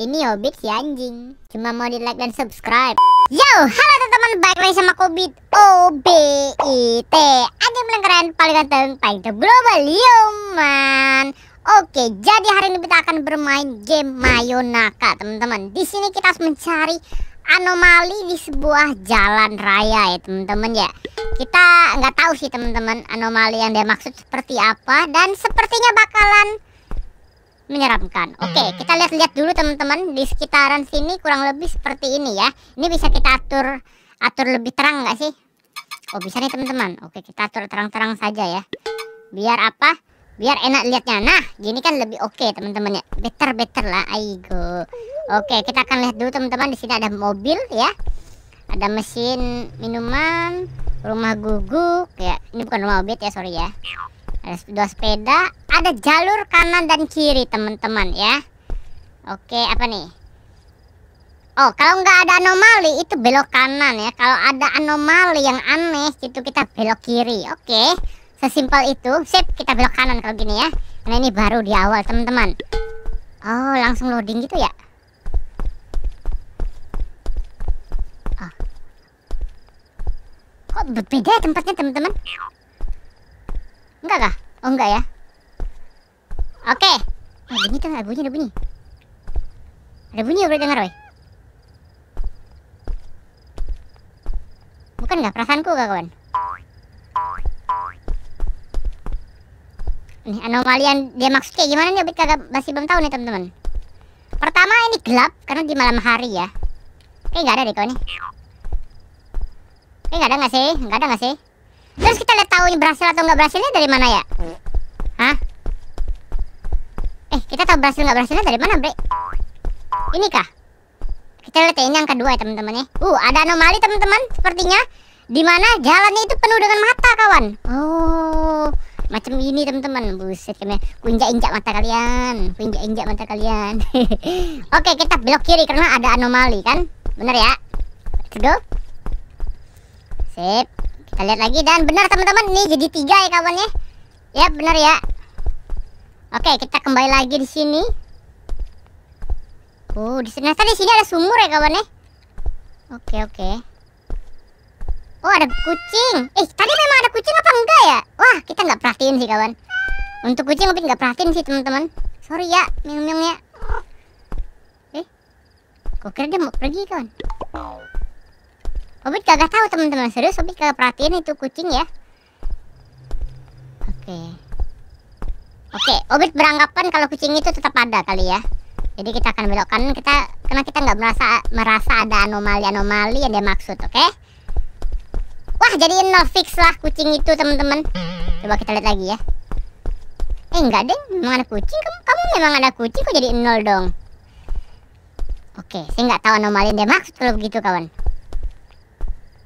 Ini obitsianjing. Cuma mau di like dan subscribe. Yo, halo teman-teman, balik lagi sama Obit. OBIT, anjing paling keren, paling ganteng, paling top global, yo man. Oke, jadi hari ini kita akan bermain game Mayonaka, teman-teman. Di sini kita harus mencari anomali di sebuah jalan raya, ya teman-teman ya. Kita nggak tahu sih teman-teman anomali yang dia maksud seperti apa, dan sepertinya bakalan menyeramkan. Oke, kita lihat-lihat dulu teman-teman di sekitaran sini kurang lebih seperti ini ya. Ini bisa kita atur lebih terang nggak sih? Oh bisa nih teman-teman. Oke, kita atur terang-terang saja ya. Biar apa? Biar enak lihatnya. Nah, gini kan lebih oke, teman-teman ya. Better lah, aigo. Oke, kita akan lihat dulu teman-teman. Di sini ada mobil ya. Ada mesin minuman, rumah guguk ya. Ini bukan rumah Obit ya, sorry ya. Ada dua sepeda, ada jalur kanan dan kiri, teman-teman ya. Oke, apa nih? Oh, kalau nggak ada anomali itu belok kanan ya. Kalau ada anomali yang aneh itu kita belok kiri. Oke. Sesimpel itu, sip, kita belok kanan kalau gini ya. Karena ini baru di awal teman-teman. Oh, langsung loading gitu ya. Oh. Kok berbeda ya tempatnya teman-teman? Enggak kah? Oh enggak ya. Oke. Nah, bunyi tuh, ada bunyi. Ada bunyi udah dengar, woy. Bukan nggak perasaanku gak kawan? Nih, anomali yang dia maksud kayak gimana nih Obit kagak masih belum tahu nih teman-teman. Pertama ini gelap karena di malam hari ya. Kayak nggak ada deh kau nih. Kayak nggak ada nggak sih? Nggak ada nggak sih? Terus kita lihat tahu ini berhasil atau nggak berhasilnya dari mana ya? Hah? Kita tahu berhasil nggak berhasilnya dari mana bre? Ini kah? Kita lihat ya, ini yang kedua ya teman-teman ya. Ada anomali teman-teman sepertinya. Dimana jalannya itu penuh dengan mata kawan. Oh. Macam ini teman-teman, buset kena injak-injak mata kalian, Oke, kita belok kiri karena ada anomali kan, bener ya? Let's go. Sip, kita lihat lagi dan benar teman-teman, ini jadi 3 ya kawannya. Ya bener ya. Oke, kita kembali lagi di sini. Di sini ada sumur ya kawannya. Oke. Oh ada kucing. Tadi memang ada kucing apa enggak ya? Wah kita nggak perhatiin sih kawan. Untuk kucing Obit nggak perhatiin sih teman-teman. Sorry ya, meong-meong ya. Kok kira dia mau pergi kawan? Obit kagak tahu teman-teman, serius Obit kagak perhatiin itu kucing ya. Oke, Obit beranggapan kalau kucing itu tetap ada kali ya. Jadi kita akan belok kanan karena kita nggak merasa ada anomali yang dia maksud, oke? Wah, jadi nol fix lah kucing itu, teman-teman. Coba kita lihat lagi ya. Enggak deh, memang ada kucing. Kamu memang ada kucing kok jadi nol dong. Oke, saya nggak tahu anomali yang dia maksud kalau begitu, kawan.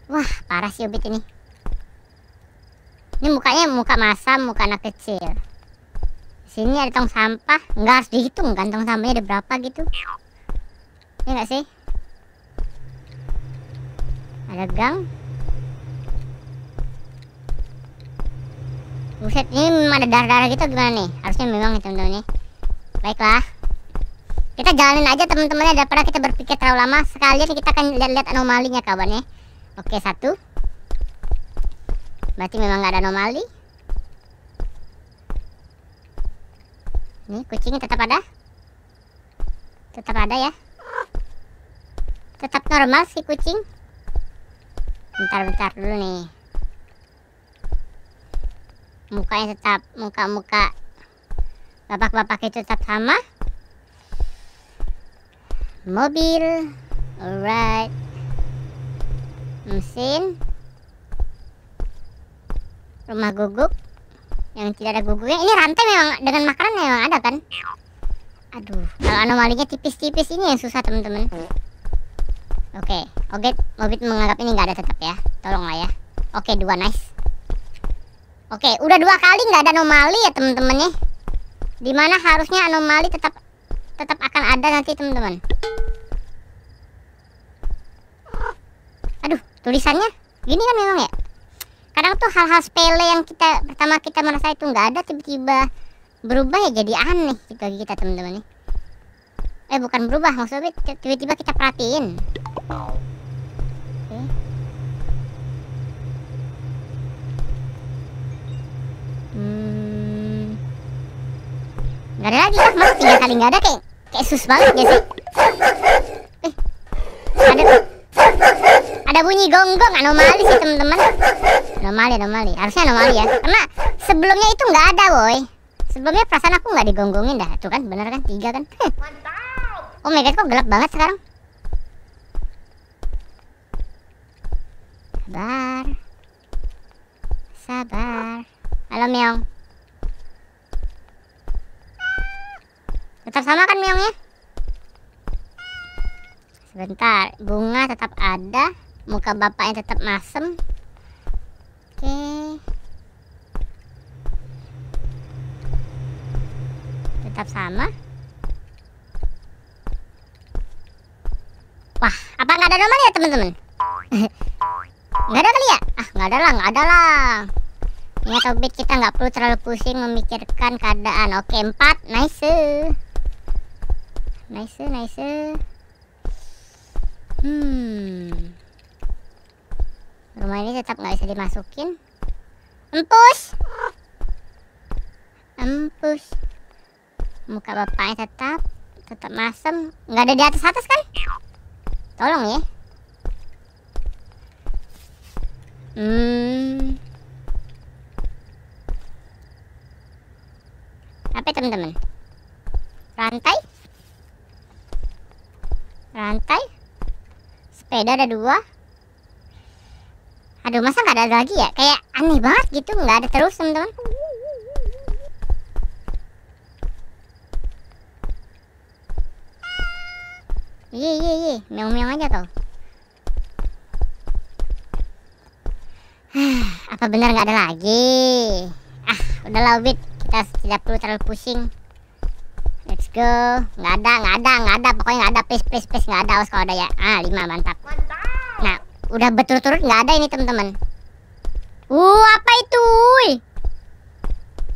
Wah, parah sih Obit ini. Ini mukanya muka masa, muka anak kecil. Sini ada tong sampah, nggak harus dihitung kan tong sampahnya ada berapa gitu. Ini nggak sih? Ada gang. Buset, ini memang ada darah-darah gitu gimana nih? Harusnya memang ya teman-teman ya. Baiklah, kita jalanin aja teman-teman ya, daripada kita berpikir terlalu lama. Sekalian kita akan lihat-lihat anomalinya kawan ya. Oke, 1. Berarti memang nggak ada anomali. Ini kucingnya tetap ada. Tetap ada ya. Tetap normal si kucing. Bentar-bentar dulu nih. Mukanya tetap muka-muka bapak-bapak itu tetap sama. Mobil, alright. Mesin, rumah guguk yang tidak ada guguknya. Ini rantai memang dengan makanan memang ada kan? Aduh, kalau anomalinya tipis-tipis ini yang susah teman-teman. Oke, Obit menganggap ini nggak ada tetap ya. Tolonglah ya. Oke, 2 nice. Oke, udah 2 kali nggak ada anomali ya teman-teman ya. Dimana harusnya anomali tetap akan ada nanti teman-teman. Aduh, tulisannya gini kan memang ya. Kadang tuh hal-hal sepele yang pertama kita merasa itu nggak ada tiba-tiba berubah ya jadi aneh gitu kita teman-teman ya. bukan berubah, maksudnya tiba-tiba kita perhatiin. Okay. Gak ada lagi, mas. 3 kali gak ada, kayak sus banget ya sih. Ada bunyi gonggong, anomali sih teman-teman. Anomali, harusnya anomali ya. Karena sebelumnya itu nggak ada, boy. Sebelumnya perasaan aku nggak digonggongin dah, tuh kan, bener kan, 3 kan. Oh my god, kok gelap banget sekarang. Sabar. Halo Meong. Tetap sama kan Meongnya? Sebentar, bunga tetap ada. Muka bapaknya tetap masem. Oke. Tetap sama. Wah, apa nggak ada nomor ya teman-teman? Nggak ada kali ya? Ah, nggak ada lah. Ya Obit, kita nggak perlu terlalu pusing memikirkan keadaan. Oke, 4, nice. Rumah ini tetap nggak bisa dimasukin. Empus. Muka bapaknya tetap masem. Nggak ada di atas kan? Tolong ya. Apa ya, teman-teman? Rantai. Sepeda ada 2. Aduh, masa nggak ada lagi ya? Kayak aneh banget gitu, nggak ada terus teman-teman. Iya, meong-meong aja kau. Apa benar nggak ada lagi? Ah, udahlah Obit, kita tidak perlu terlalu pusing. Let's go. Nggak ada. Pokoknya nggak ada. Please nggak ada. Awas kalau ada ya. Ah, 5 mantap. Nah, udah berturut-turut nggak ada ini teman-teman. Apa itu?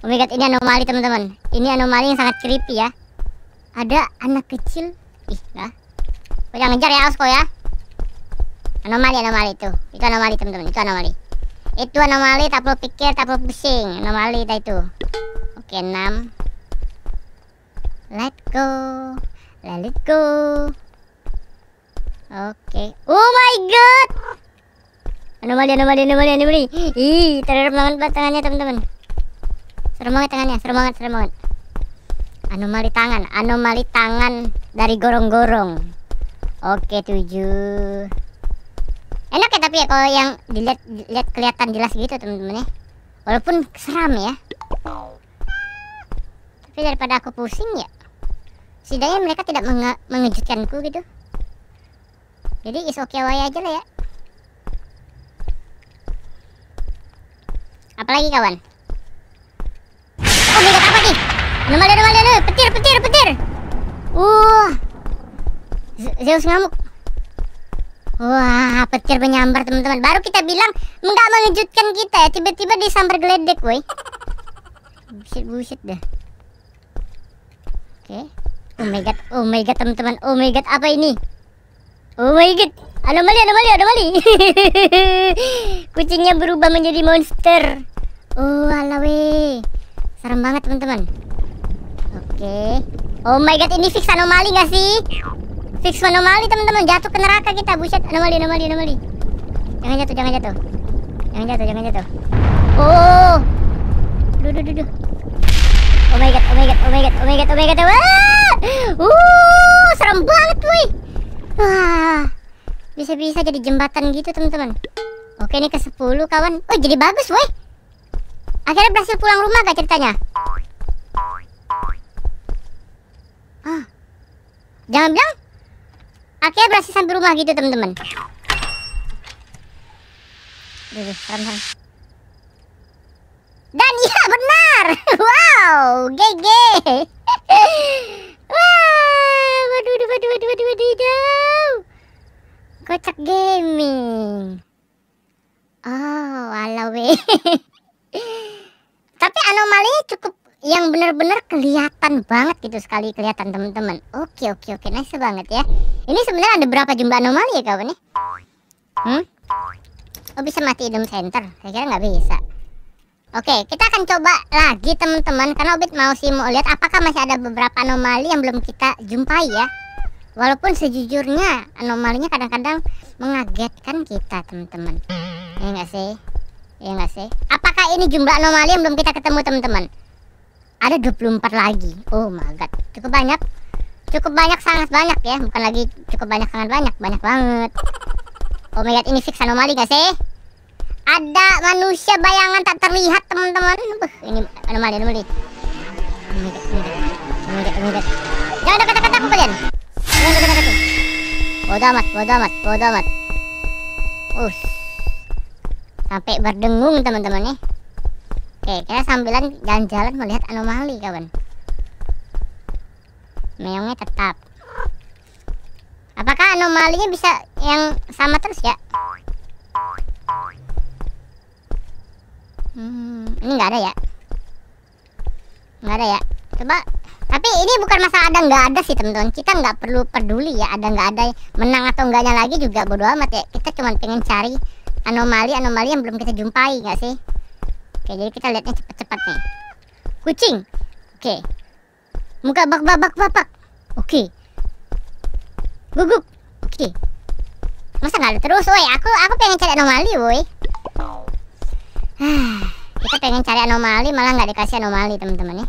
Oh my god, ini anomali teman-teman. Ini anomali yang sangat creepy ya. Ada anak kecil. Ih, lah. Kau jangan ngejar ya, awas kau ya. Anomali itu. Itu anomali teman-teman. Itu anomali. Tak perlu pikir, tak perlu pusing. Anomali itu. Oke, 6. Let go. Oke. Oh my god. Anomali. Ih, terlalu banget tangannya teman-teman. Serem banget tangannya, serem banget. Anomali tangan dari gorong-gorong. Oke, 7. Enak ya tapi ya kalau yang dilihat kelihatan jelas gitu teman-teman ya. Walaupun seram ya. Tapi daripada aku pusing ya, setidaknya mereka tidak mengejutkanku gitu. Jadi is okay way aja lah ya. Apalagi kawan? Oh my god, apa nih? Normal, petir. Zeus ngamuk. Wah, petir menyambar teman-teman. Baru kita bilang nggak mengejutkan kita ya, tiba-tiba disambar geledek woi. Buset dah. Oke. Oh my god teman-teman. Oh my god, apa ini? Oh my god. Anomali. Kucingnya berubah menjadi monster. Oh ala weh. Serem banget teman-teman. Oke. Oh my god, ini fix anomali gak sih? Fix anomali teman-teman. Jatuh ke neraka kita. Buset, anomali. Jangan jatuh. Oh. Duh. Oh my god. Wah! Serem banget, woi. Wah. Bisa-bisa jadi jembatan gitu, teman-teman. Oke, ini ke-10, kawan. Oh, jadi bagus, woi. Akhirnya berhasil pulang rumah gak ceritanya? Ah. Jangan bilang akhirnya berhasil sampai rumah gitu, teman-teman. Serem. Dan iya, benar. Wow, gege. Wah, waduh. Kocak gaming. Oh, ala weh. Tapi anomalinya cukup yang benar-benar kelihatan banget gitu, sekali kelihatan teman-teman. Oke, nice banget ya. Ini sebenarnya ada berapa jumlah anomali ya kawan nih? Oh, bisa mati item center? Saya kira nggak bisa. Oke, kita akan coba lagi teman-teman, karena Obit mau lihat apakah masih ada beberapa anomali yang belum kita jumpai ya. Walaupun sejujurnya anomalinya kadang-kadang mengagetkan kita teman-teman. Ya nggak sih? Ya nggak sih? Apakah ini jumlah anomali yang belum kita ketemu teman-teman? Ada 24 lagi. Oh my god, cukup banyak. Cukup banyak, sangat banyak ya. Bukan lagi cukup banyak, sangat banyak. Banyak banget. Oh my god, ini fix anomali nggak sih? Ada manusia bayangan tak terlihat teman-teman. Ini anomali. Oh my god. Jangan dekat-dekat aku kalian. Jangan dekat-dekat aku. Bodoh amat. Sampai berdengung teman-teman nih. Oke, kita sambilan jalan-jalan melihat anomali kawan. Meongnya tetap. Apakah anomalinya bisa yang sama terus ya? Ini nggak ada ya? Nggak ada ya? Coba. Tapi ini bukan masalah ada nggak ada sih teman-teman. Kita nggak perlu peduli ya ada nggak ada, menang atau enggaknya lagi juga bodoh amat ya. Kita cuma pengen cari anomali-anomali yang belum kita jumpai, nggak sih? Oke, jadi kita lihatnya cepat-cepat nih. Kucing. Oke. Muka babak. Oke. Guguk. Oke. Masa nggak ada terus, woi? Aku pengen cari anomali, woi. Kita pengen cari anomali malah nggak dikasih anomali, teman-teman ya.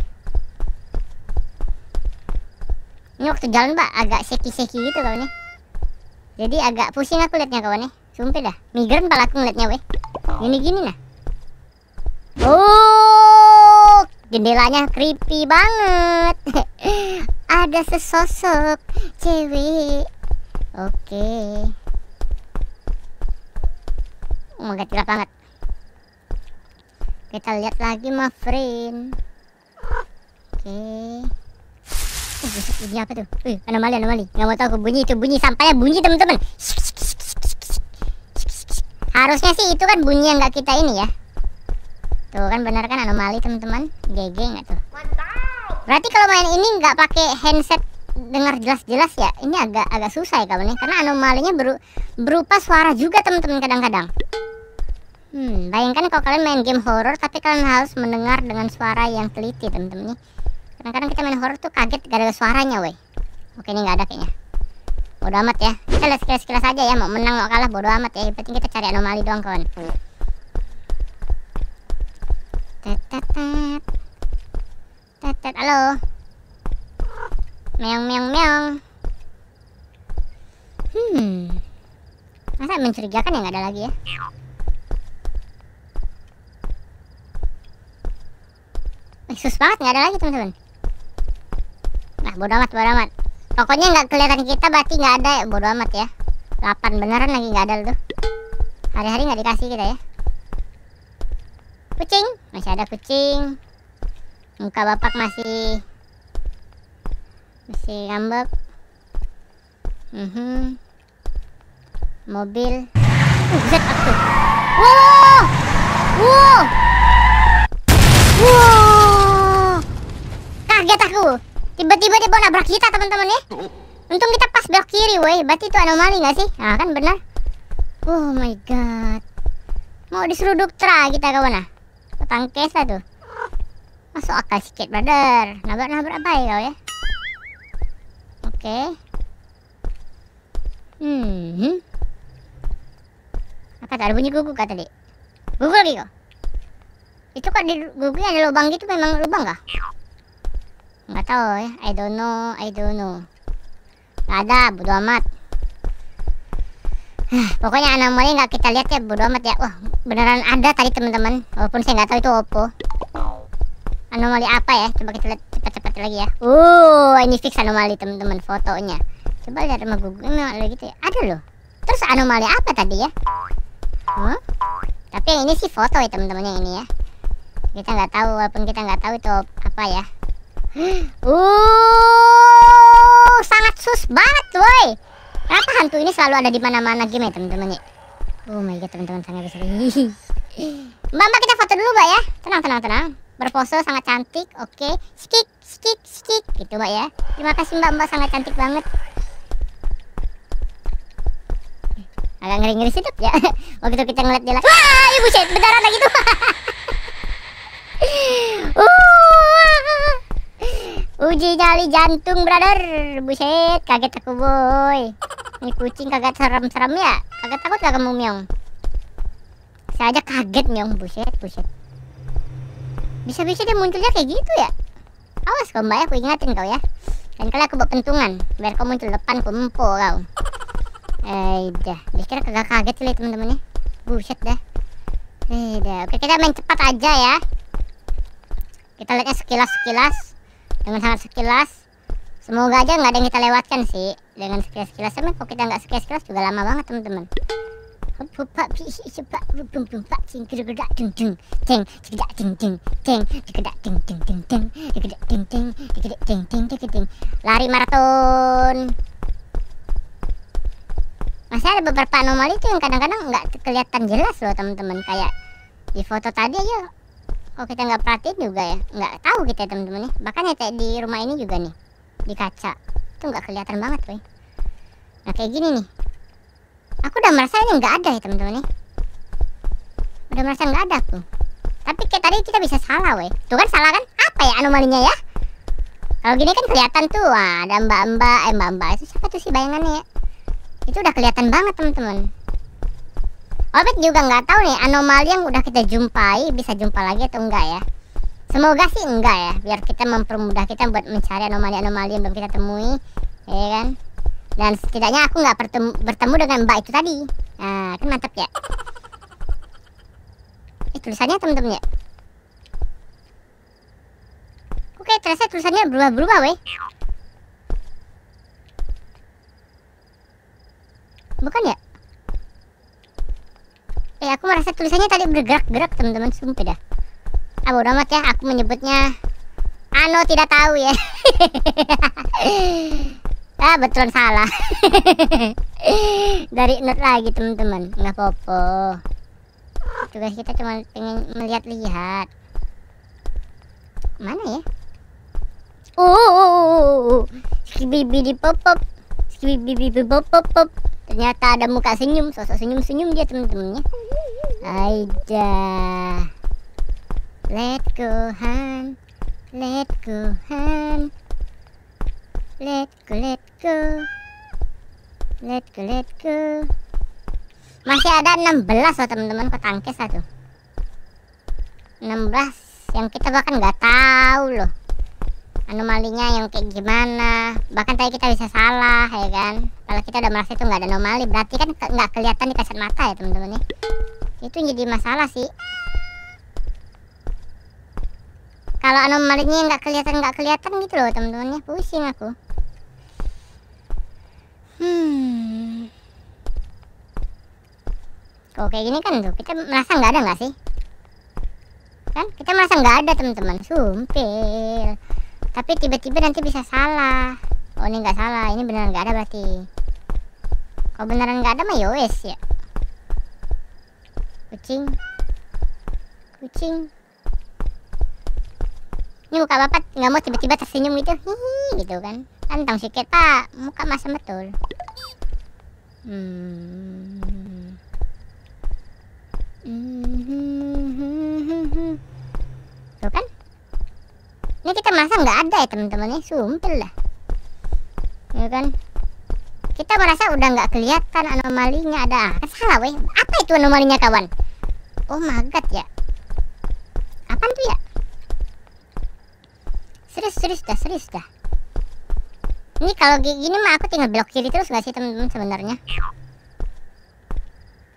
Ini waktu jalan, Pak, agak seki-seki gitu kawan ya. Jadi agak pusing aku liatnya kawan ya. Sumpah dah, migran pala aku ngeliatnya weh. Gini-gini nah. Oh, jendelanya creepy banget. Ada sesosok cewek. Oke. Oh my god, gelap banget. Kita lihat lagi my friend. Oke. Bunyi apa tuh? Anomali. Nggak mau tahu aku bunyi itu, bunyi sampahnya bunyi teman-teman. Harusnya sih itu kan bunyi yang nggak kita ini ya. Tuh kan bener kan anomali teman-teman. GG nggak tuh? Mantap. Berarti kalau main ini nggak pakai handset dengar jelas-jelas ya. Ini agak susah ya kawan nih, karena anomalinya berupa suara juga teman-teman kadang-kadang. Bayangkan kalau kalian main game horror tapi kalian harus mendengar dengan suara yang teliti teman-teman. Kadang-kadang kita main horror tuh kaget gara-gara suaranya weh. Oke, ini nggak ada kayaknya. Bodo amat ya. Kita lihat sekilas-sekilas aja ya. Mau menang mau kalah bodo amat ya. Yang penting kita cari anomali doang kawan. Tetet. Halo. Meong. Masa mencurigakan ya nggak ada lagi ya. Sus banget nggak ada lagi teman-teman. Nah, bodo amat. Pokoknya nggak kelihatan kita berarti nggak ada ya. Bodo amat ya. 8 beneran lagi nggak ada tuh. Hari-hari nggak dikasih kita ya. Kucing. Masih ada kucing. Muka bapak masih ngambek. Mobil. Zet aku. Wow. Kaget aku. Tiba-tiba dia mau nabrak kita teman-teman ya. Untung kita pas belok kiri woi. Berarti itu anomali gak sih? Nah kan benar. Oh my god. Mau diseruduk tra kita kawan ah. Petang case lah tuh. Masuk akal sikit brother. Nabrak-nabrak apa ya kau ya. Oke. Apa ada bunyi guguk kata dek? Guguk lagi kok. Itu kok di guguknya ada lubang gitu, memang lubang gak? Nggak tahu ya, I don't know. Nggak ada, bodo amat. Pokoknya anomali nggak kita lihat ya, bodo amat ya. Wah, beneran ada tadi teman-teman. Walaupun saya nggak tahu itu opo. Anomali apa ya? Coba kita lihat cepat-cepat lagi ya. Ini fix anomali teman-teman fotonya. Coba lihat sama guguknya gitu ya. Ada loh. Terus anomali apa tadi ya? Tapi yang ini sih foto ya teman-teman, yang ini ya. Kita nggak tahu, walaupun kita nggak tahu itu apa ya. Sangat sus banget, woi. Ternyata hantu ini selalu ada di mana-mana game ya, teman-teman ya. Oh my god, teman-teman sangat besar. Mbak, kita foto dulu, Mbak ya. Tenang. berpose sangat cantik. Oke, skik skik skik gitu mbak ya. Terima kasih mbak, sangat cantik banget. Agak ngeri-ngeri sedap ya waktu kita ngeliat dia. Wah, ibu set beneran lagi tuh. Uji nyali jantung brother. Buset, kaget aku boy. Ini kucing kagak serem-serem ya? Kagak takut gak kamu Myong? Saya aja kaget Myong, buset. Bisa-bisa dia munculnya kayak gitu ya? Awas kau mbak ya, aku ingatin kau ya. Lain kali aku bawa pentungan, biar kau muncul depan ku empo kau. Dah, dikira kagak kaget sih temen-temennya. Buset dah. Oke, kita main cepat aja ya. Kita lihatnya sekilas-sekilas, dengan sangat sekilas. Semoga aja nggak ada yang kita lewatkan sih. Dengan sekilas-sekilas, tapi kok kita nggak sekilas-sekilas juga lama banget teman-teman. Lari maraton. Masih ada beberapa anomali tuh yang kadang-kadang nggak kelihatan jelas loh teman-teman, kayak di foto tadi aja. Oh, kita nggak perhatiin juga ya, nggak tahu kita teman-teman nih. Bahkan ya kayak di rumah ini juga nih, di kaca itu nggak kelihatan banget weh. Nah kayak gini nih, aku udah merasa ini nggak ada ya teman-teman nih, udah merasa nggak ada tuh. Tapi kayak tadi kita bisa salah weh, tuh kan salah kan, apa ya anomalinya ya? Kalau gini kan kelihatan tuh. Wah, ada mbak-mbak, mbak-mbak itu siapa tuh sih bayangannya ya? Itu udah kelihatan banget teman-teman. Obit juga nggak tahu nih anomali yang udah kita jumpai bisa jumpa lagi atau enggak ya. Semoga sih enggak ya, biar kita mempermudah kita buat mencari anomali-anomali yang belum kita temui, ya kan? Dan setidaknya aku nggak bertemu dengan mbak itu tadi. Nah, kan mantap ya. Tulisannya temen-temen ya. Oke, terasa tulisannya berubah-berubah weh. Bukan ya? Aku merasa tulisannya tadi bergerak-gerak teman-teman, sumpah dah. Ah, bodo amat ya, aku menyebutnya ano tidak tahu ya. Ah, betulan salah. Dari not lagi teman-teman, nggak apa-apa. Tugas kita cuma pengen melihat-lihat. Mana ya? Skibibi di pop-pop, skibibi di pop-pop. Ternyata ada muka senyum, sosok senyum-senyum dia teman-temannya. Aida. Let go, Han. Masih ada 16 loh teman-teman, petangkes satu. 16 yang kita bahkan nggak tahu loh anomalinya yang kayak gimana. Bahkan tadi kita bisa salah ya kan. Kalau kita udah merasa itu nggak ada anomali, berarti kan nggak kelihatan di kasat mata ya teman-teman ya. Itu yang jadi masalah sih. Kalau anomalinya nggak kelihatan gitu loh teman-teman ya, pusing aku. Kok kayak gini kan tuh, kita merasa nggak ada nggak sih? Kan kita merasa nggak ada teman-teman, sumpil. Tapi tiba-tiba nanti bisa salah. Oh ini nggak salah, ini beneran nggak ada berarti. Kalau beneran nggak ada mah yowes ya. Kucing. Ini muka bapak nggak mau tiba-tiba tersenyum gitu, hihi gitu kan? Tantang sikit pak, muka masam betul. Tuh kan? Ini kita merasa nggak ada ya teman-teman ya, sumpil lah. Ya kan? Kita merasa udah nggak kelihatan anomalinya ada. Kan salah weh. Apa itu anomalinya kawan? Oh my god ya. Apaan tuh ya? Serius dah. Ini kalau gini mah aku tinggal belok kiri terus nggak sih teman-teman sebenarnya?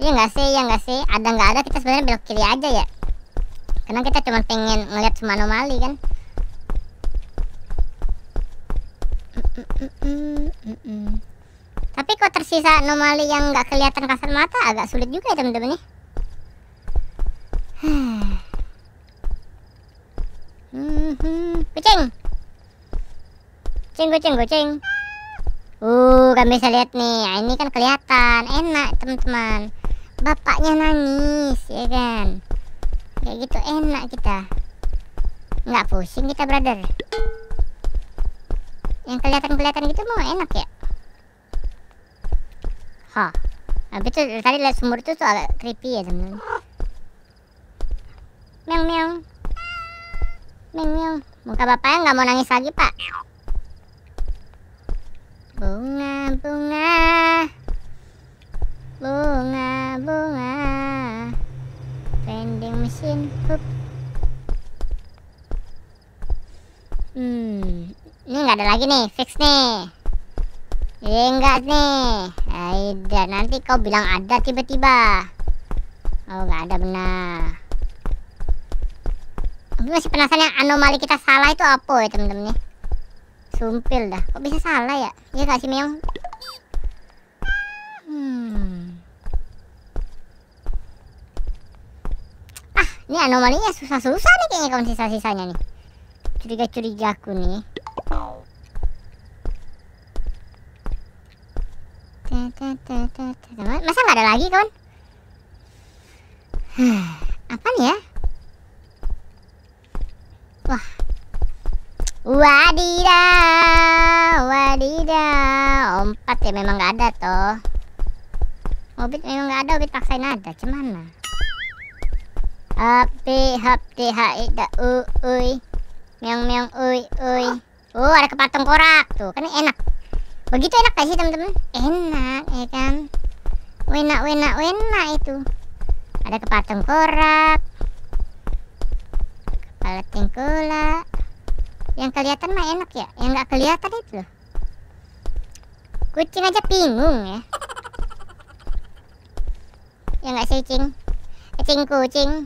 Iya nggak sih. Ada nggak ada kita sebenarnya belok kiri aja ya. Karena kita cuma pengen ngeliat semua anomali kan. Tapi kok tersisa anomali yang nggak kelihatan kasat mata agak sulit juga ya teman-teman ya. Kucing. Kan bisa lihat nih. Nah, ini kan kelihatan enak teman-teman. Bapaknya nangis ya kan. Kayak gitu enak kita. Nggak pusing kita, brother. Yang kelihatan-kelihatan gitu mau enak ya. Hah. Habis itu tadi lihat sumur itu tuh agak creepy ya, teman-teman. Meong meong. Meong meong. Muka bapaknya nggak mau nangis lagi, Pak. Bunga, bunga. Bunga, bunga. Vending mesin. Hup. Ini nggak ada lagi nih, fix nih. Ya enggak nih. Aida, nanti kau bilang ada tiba-tiba. Oh, nggak ada benar. Aku masih penasaran yang anomali kita salah itu apa ya, temen-temen nih. Sumpil dah, kok bisa salah ya? Iya gak sih, Meong? Ah, ini anomalinya susah-susah nih kayaknya kalau sisa-sisanya nih. Curiga-curiga aku nih. Masa nggak ada lagi, kawan? Apa nih ya? Wah. Wadidaw, wadidaw. Ompat ya memang nggak ada toh. Obit memang nggak ada, Obit paksain ada. Gimana? Api, hapti, hai, da, ui. Meong, meong, ui, ui. Oh, ada kepatung korak. Tuh, kan enak. Begitu enak gak sih, teman-teman? Enak, ya kan? Wena, wena, wena itu. Ada kepatung korak. Kepala tengkola. Yang kelihatan mah enak ya. Yang nggak kelihatan itu loh. Kucing aja bingung ya. Ya nggak sih, Cing? Cing kucing.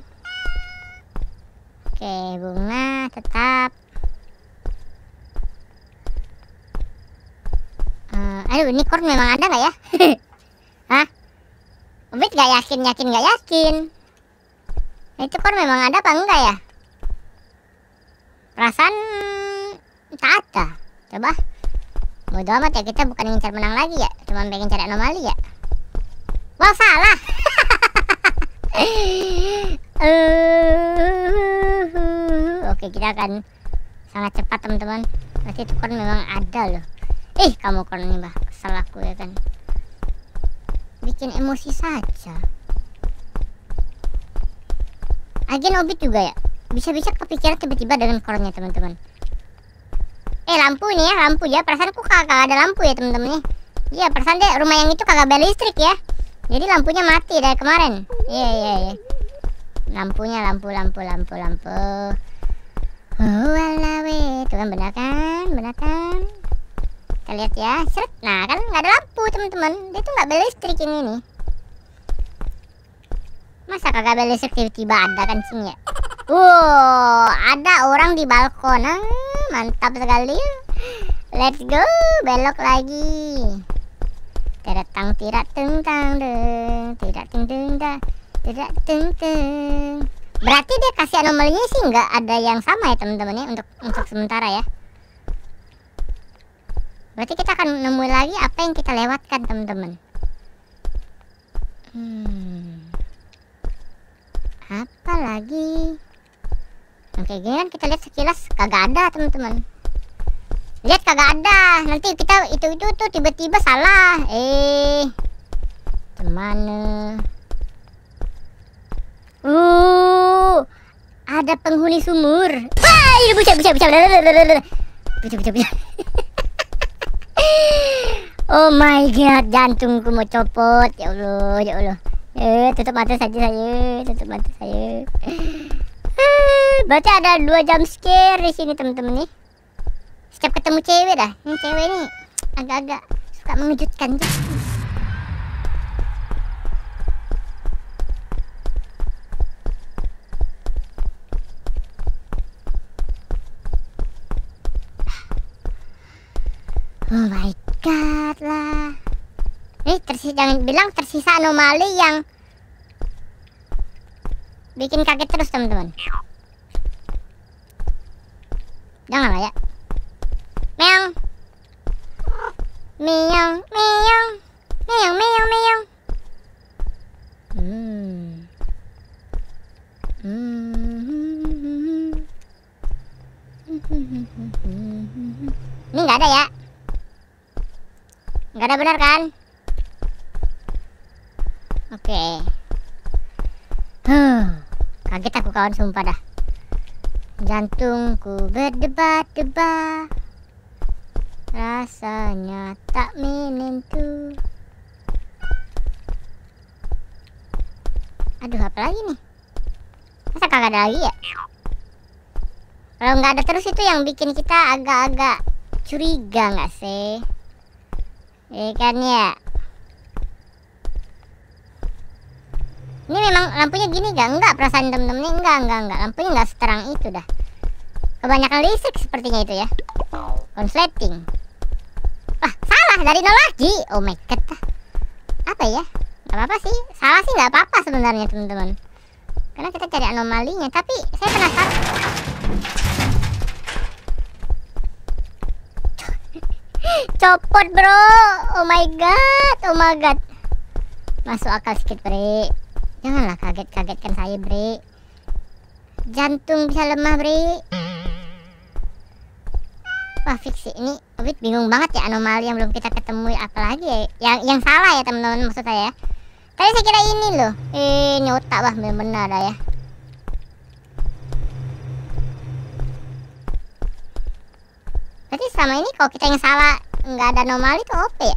Oke, bunga tetap. Aduh, unicorn memang ada nggak ya? Hah? Obit nggak yakin, nggak yakin. Itu korn memang ada apa enggak ya? Perasaan tak ada. Coba. Bodo amat ya, kita bukan ngincar menang lagi ya, cuma pengen cari anomali ya. Wah, salah. Oke, kita akan sangat cepat, teman-teman. Berarti itu korn memang ada loh. Ih, kamu korn nih, bah. Kesel aku ya kan. Bikin emosi saja. Agen Obit juga ya. Bisa-bisa kepikiran tiba-tiba dengan kornnya, teman-teman. Lampu nih ya, lampu ya. Perasaanku kagak ada lampu ya, teman-teman. Iya, perasaan deh rumah yang itu kagak ada listrik ya. Jadi lampunya mati dari kemarin. Iya. Lampunya lampu. Oh, alawe. Itu kan benar kan? Kita lihat ya. Seret. Nah, kan nggak ada lampu, teman-teman. Dia tuh nggak ada listrik ini nih. Masa kagak ada listrik tiba-tiba ada kan, Cing ya? Wow, ada orang di balkon. Mantap sekali. Let's go, belok lagi. Teretang tidak tentang deng, tidak tentang dah, tidak tentang. Berarti dia kasih anomalinya sih nggak ada yang sama ya, teman-teman ya, untuk sementara ya. Berarti kita akan nemuin lagi apa yang kita lewatkan, teman-teman. Apa lagi? Oke, gini kan kita lihat sekilas kagak ada, teman-teman. Lihat kagak ada. Nanti kita itu tuh tiba-tiba salah. Gimana? Ada penghuni sumur. Wah, ini bucah. Bucah. Oh my god, jantungku mau copot. Ya Allah. Tutup mata saya. Tutup mata saya. Berarti ada 2 jump scare di sini, teman-teman nih. Setiap ketemu cewek dah. Ini cewek ini agak-agak suka mengejutkan. Oh my god lah. Ini jangan bilang tersisa anomali yang bikin kaget terus, teman-teman. Jangan lah ya. Meong. Meong, meong. Meong, meong, meong. nggak ada ya? Nggak ada benar kan? Oke. Kaget aku kawan, sumpah dah. Jantungku berdebar-debar, rasanya tak menentu. Aduh, apa lagi nih? Masa kagak ada lagi ya? Kalau nggak ada terus itu yang bikin kita agak-agak curiga nggak sih? Iya kan ya? Ini memang lampunya gini gak? Enggak, perasaan temen-temen ini enggak. Lampunya enggak seterang itu dah. Kebanyakan listrik sepertinya itu ya. Konsleting. Wah, salah dari nol lagi. Oh my god. Apa ya? Gak apa-apa sih. Salah sih gak apa-apa sebenarnya teman-teman. Karena kita cari anomalinya. Tapi saya penasaran. Copot bro. Oh my god. Oh my god. Masuk akal sedikit bre. Janganlah kaget-kagetkan saya bre. Jantung bisa lemah bre. Wah fiksi ini Obit bingung banget ya, anomali yang belum kita ketemui apalagi ya. Yang salah ya teman-teman maksud saya. Tadi saya kira ini loh. Ini otak wah benar-benar ya. Berarti selama ini kalau kita yang salah nggak ada anomali tuh OP ya.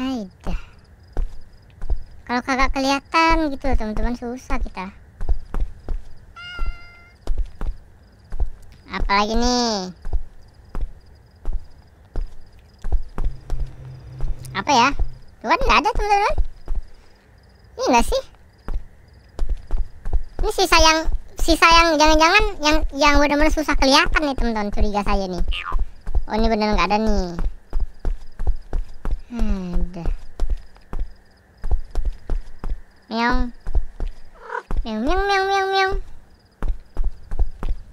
Aida. Kalau kagak kelihatan gitu teman-teman susah kita. Apalagi nih? Apa ya? Tuh kan nggak ada teman-teman. Ini nggak sih? Ini sisa yang jangan-jangan yang benar-benar susah kelihatan nih teman-teman, curiga saya nih. Oh ini benar nggak ada nih. Ada. Meong. Meong meong meong meong meong.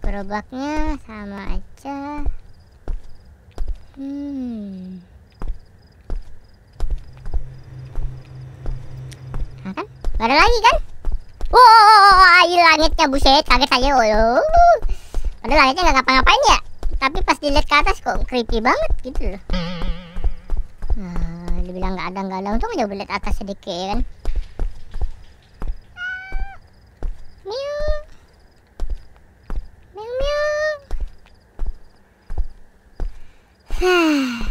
Gerobaknya sama aja. Nah, kan? Gak ada lagi kan? Langitnya buset, kaget aja. Padahal langitnya nggak ngapa-ngapain ya, tapi pas dilihat ke atas kok creepy banget gitu loh. Nah, dibilang nggak ada, untung aja boleh lihat atas sedikit ya kan. Miung, miung, miung.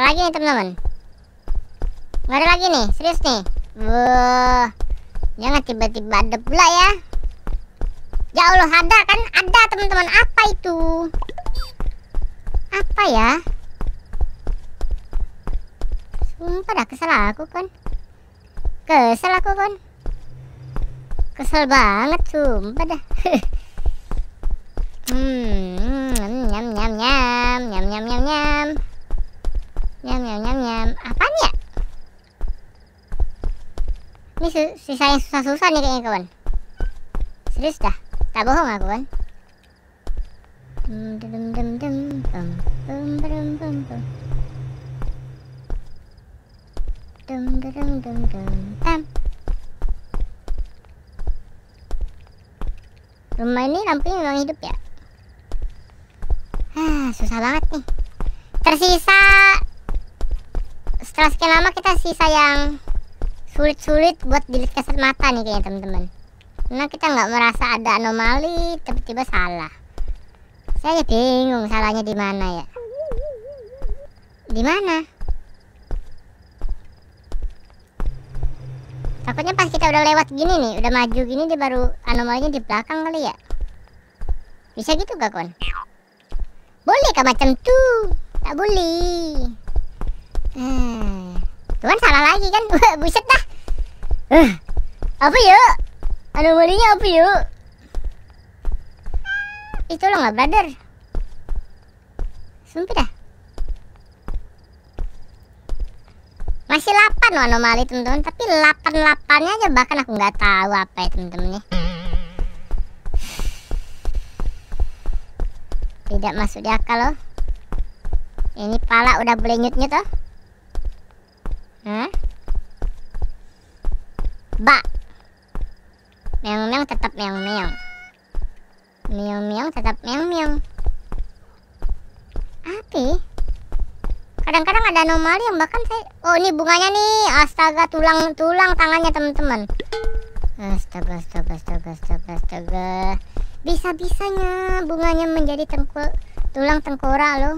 Lagi nih teman-teman. Nggak ada lagi nih, serius nih. Wuh, jangan tiba-tiba ada pula ya. Ya Allah, ada kan? Ada teman-teman, apa itu? Apa ya? Sumpah dah, kesel aku kan. Kesel banget, sumpah dah. Nyam. Apaan ya? Ini sisa yang susah-susah nih kayaknya kawan. Serius dah, tak bohong aku kan. Rumah ini lampunya memang hidup ya. Susah banget nih. Tersisa setelah sekian lama kita sisa yang sulit-sulit buat dilihat kasat mata nih kayaknya teman-teman. Karena kita nggak merasa ada anomali, tiba-tiba salah. Saya bingung salahnya di mana ya? Di mana? Takutnya pas kita udah lewat gini nih, udah maju gini dia baru anomalinya di belakang kali ya. Bisa gitu gak kon? Boleh kah macam tuh? Tak boleh. Tuh kan salah lagi kan. Buset dah. Apa yuk? Anomalinya apa yuk? Itu lo nggak brother. Sumpah dah. Masih 8 loh anomali teman-teman, tapi 8-8-nya aja bahkan aku nggak tahu apa ya teman-teman ya. Tidak masuk di akal loh. Ini pala udah boleh nyut-nyut loh. Ba. Meong-meong tetap meong-meong. Meong-meong tetap meong-meong. Api. Kadang-kadang ada anomali yang bahkan saya... Oh, ini bunganya nih. Astaga, tulang-tulang tangannya teman-teman. Astaga, astaga, astaga, astaga, astaga. Bisa-bisanya bunganya menjadi tulang tengkorak loh.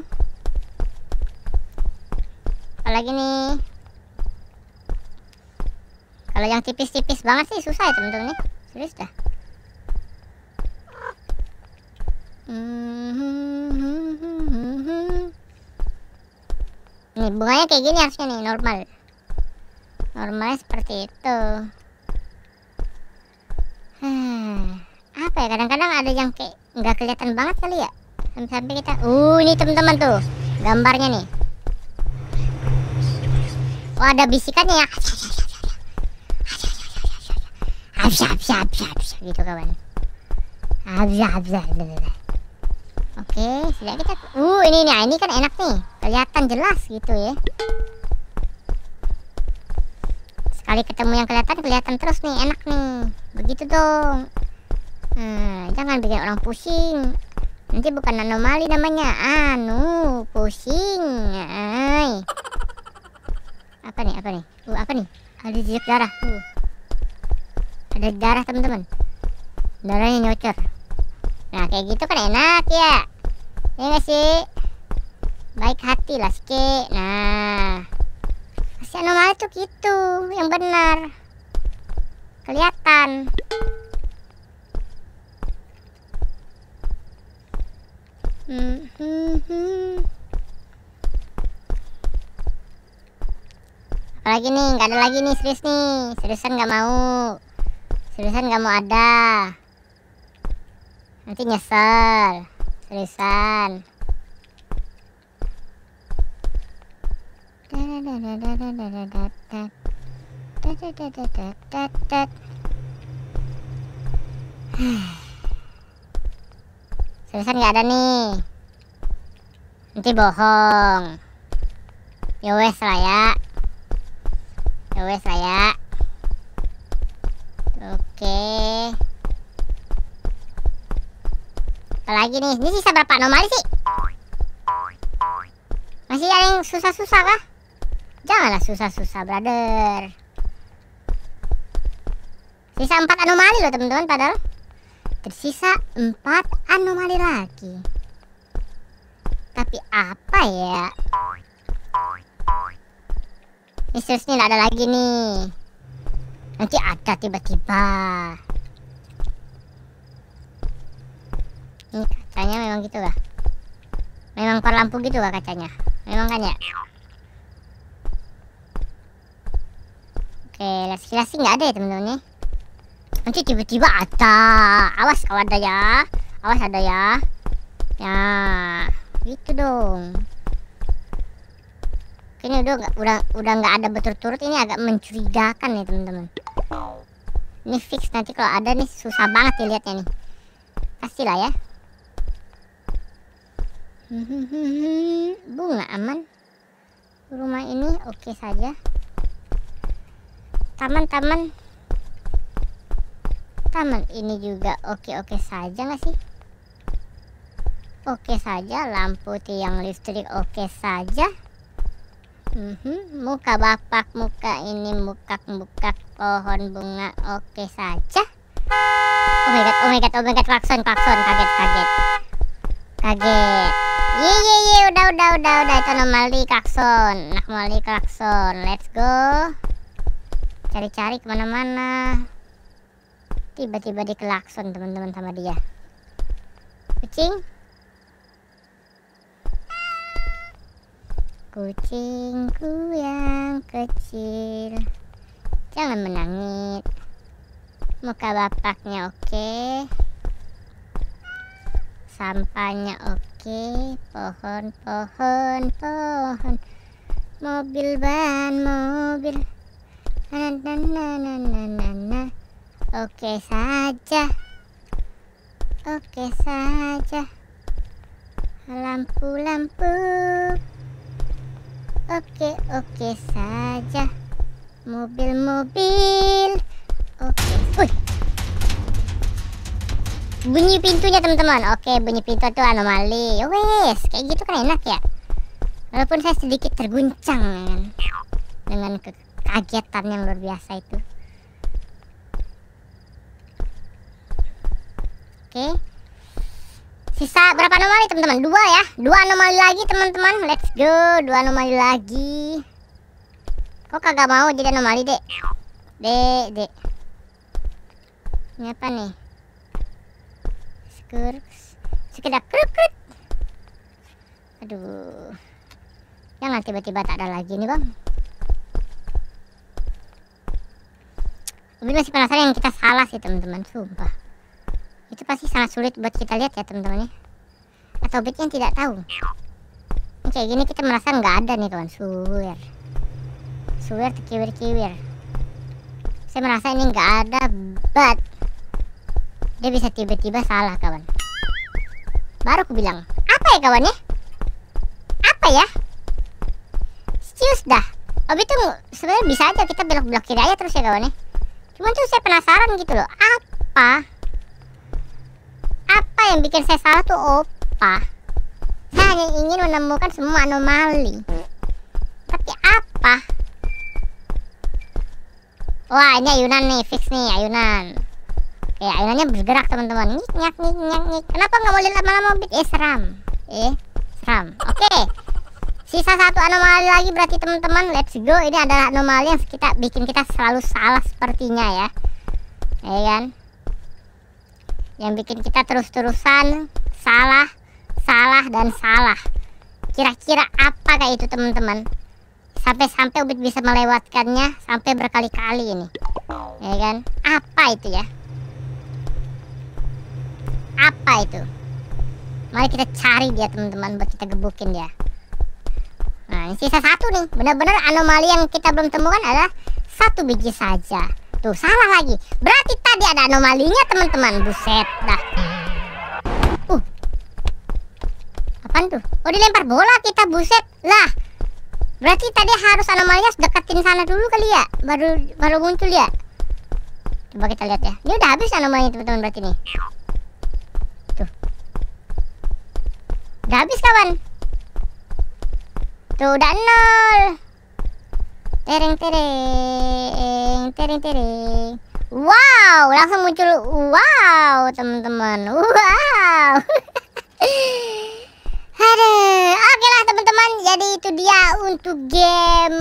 Apalagi nih. Kalau yang tipis-tipis banget sih susah ya teman-teman nih. Serius dah. Nih bunganya kayak gini harusnya nih, normal. Normalnya seperti itu. Apa ya, kadang-kadang ada yang kayak nggak kelihatan banget kali ya. Sampai kita, ini teman-teman tuh gambarnya nih. Oh, ada bisikannya ya. Habis gitu kawan. Habis. Oke, sudah kita. Ini kan enak nih. Kelihatan jelas gitu ya. Sekali ketemu yang kelihatan terus nih, enak nih. Begitu dong. Jangan bikin orang pusing. Nanti bukan anomali namanya. Anu, pusing. Ay. Apa nih? Apa nih? Ada jejak darah. Ada darah teman-teman. Darahnya nyocor. Nah, kayak gitu kan enak ya. Ya nggak sih? Baik hati lah sikit. Nah, kasih anomali tuh gitu, yang benar. Kelihatan. Apalagi nih, nggak ada lagi nih, serius nih. Seriusan nggak mau ada. Nanti nyesel. Seriusan. Seriusan nggak ada nih. Nanti bohong. Ya wes lah ya. Oke. Apalagi nih, ini sisa berapa anomali sih? Masih ada yang susah-susah kah? Janganlah susah-susah, brother. Sisa 4 anomali loh teman-teman, padahal tersisa 4 anomali lagi. Tapi apa ya? Ini serius nih, nggak ada lagi nih. Nanti ada tiba-tiba. Ini kacanya memang gitu lah. Memang par lampu gitu lah kacanya. Memang kan ya. Oke, lasi-lasi nggak ada ya teman-teman nih. Nanti tiba-tiba ada. Awas kalau ada ya. Awas ada ya. Ya, gitu dong. Ini udah nggak ada berturut-turut, ini agak mencurigakan nih teman-teman. Ini fix nanti kalau ada nih susah banget ya lihatnya nih. Pastilah ya. Bunga aman. Rumah ini oke saja. Taman ini juga oke-oke saja nggak sih? Oke saja, lampu tiang listrik oke saja. Muka bapak, muka ini mukak-mukak pohon bunga oke saja. Oh my god, klakson kaget. Ye udah itu anomali klakson. Anomali klakson. Let's go. Cari-cari kemana-mana. Tiba-tiba di klakson teman-teman sama dia. Kucingku yang kecil, jangan menangis. Muka bapaknya oke, sampahnya oke, pohon, mobil ban mobil, na. Oke saja, lampu. Oke saja. Mobil. Oke. Bunyi pintunya teman-teman. Oke, bunyi pintu tuh anomali. Wes, kayak gitu kan enak ya. Walaupun saya sedikit terguncang dengan kagetan yang luar biasa itu. Oke. Sisa berapa anomali teman-teman? 2 ya. 2 anomali lagi teman-teman. Let's go. 2 anomali lagi. Kok kagak mau jadi anomali, Dek? Dek. Ini apa nih? Sekedar kruk. Aduh. Jangan tiba-tiba tak ada lagi nih, Bang. Obit masih penasaran yang kita salah sih, teman-teman. Sumpah. Itu pasti sangat sulit buat kita lihat ya, teman-teman ya. Atau Obitnya tidak tahu. Ini kayak gini kita merasa nggak ada nih, kawan. Suwer terkiwir-kiwir. Saya merasa ini nggak ada, but dia bisa tiba-tiba salah, kawan. Baru aku bilang, apa ya kawan ya? Apa ya? Serius dah. Obit tuh sebenarnya bisa aja kita belok-belok kiri aja terus ya kawan ya. Cuman tuh saya penasaran gitu loh. Apa yang bikin saya salah tuh opa? Saya hanya ingin menemukan semua anomali. Tapi apa? Wah, ini ayunan nih, fix nih ayunan. Ya, ayunannya bergerak teman-teman. Nyik. Kenapa nggak mau lihat malam Obit? Seram. Oke. Sisa 1 anomali lagi berarti teman-teman. Let's go. Ini adalah anomali yang bikin kita selalu salah sepertinya ya. Ya kan? Yang bikin kita terus-terusan salah. Kira-kira apakah itu teman-teman? Sampai Obit bisa melewatkannya sampai berkali-kali ini. Ya kan? Apa itu ya? Apa itu? Mari kita cari dia teman-teman, buat kita gebukin dia. Nah, ini sisa 1 nih. Benar-benar anomali yang kita belum temukan adalah 1 biji saja. Tuh, salah lagi. Berarti tadi ada anomalinya teman-teman. Buset dah. Apaan tuh? Oh, dilempar bola kita, buset. Lah. Berarti tadi harus anomalinya deketin sana dulu kali ya. Baru muncul ya. Coba kita lihat ya. Ini udah habis anomalinya teman-teman berarti nih. Udah habis kawan. Tuh udah 0. Tereng. Wow, langsung muncul wow, teman-teman. Wow. Aduh, oke lah teman-teman. Jadi itu dia untuk game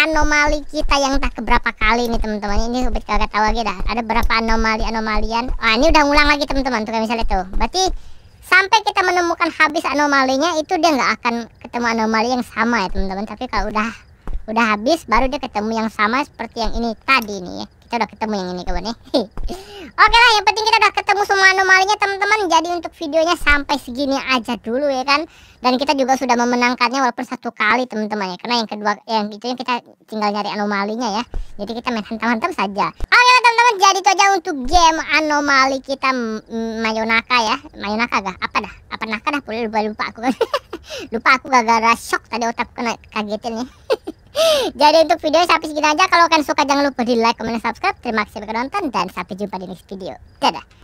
anomali kita yang tak keberapa kali nih teman-teman. Ini Obit kagak tahu lagi dah. Ada berapa anomalian. Ah, ini udah ngulang lagi teman-teman. Tuh kayak misalnya tuh. Berarti sampai kita menemukan habis anomalinya itu dia nggak akan ketemu anomali yang sama ya teman-teman. Tapi kalau udah habis baru dia ketemu yang sama seperti yang ini tadi nih ya. Kita udah ketemu yang ini kawan ya. Oke lah, yang penting kita udah ketemu semua anomalinya teman-teman. Jadi untuk videonya sampai segini aja dulu ya kan. Dan kita juga sudah memenangkannya walaupun 1 kali teman-teman ya. Karena yang kedua yang itu yang kita tinggal nyari anomalinya ya. Jadi kita main hantam-hantam saja. Oke lah teman-teman, jadi itu aja untuk game anomali kita Mayonaka ya. Mayonaka gak? Apa dah? Lupa aku kan. Lupa aku gara-gara shock tadi, otak kena kagetin ya. Jadi untuk video sampai segini aja. Kalau kalian suka jangan lupa di like, comment, dan subscribe. Terima kasih sudah menonton dan sampai jumpa di next video. Dadah.